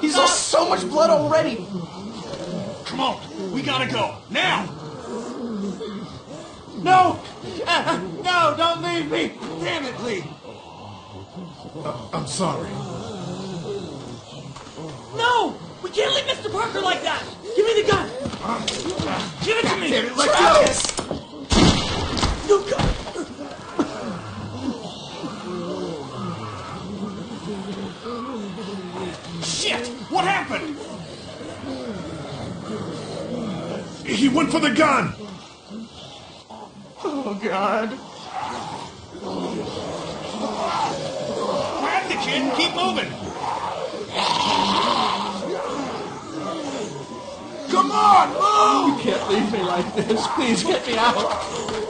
He's lost so much blood already! Come on, we gotta go, now! No! No, don't leave me! Damn it, Lee! I'm sorry. No! We can't leave Mr. Parker like that! Give me the gun! Give it to me! Damn it, let's do this! No gun! Shit! What happened? He went for the gun! Oh, God. Grab the kid and keep moving! Come on, move! You can't leave me like this. Please get me out.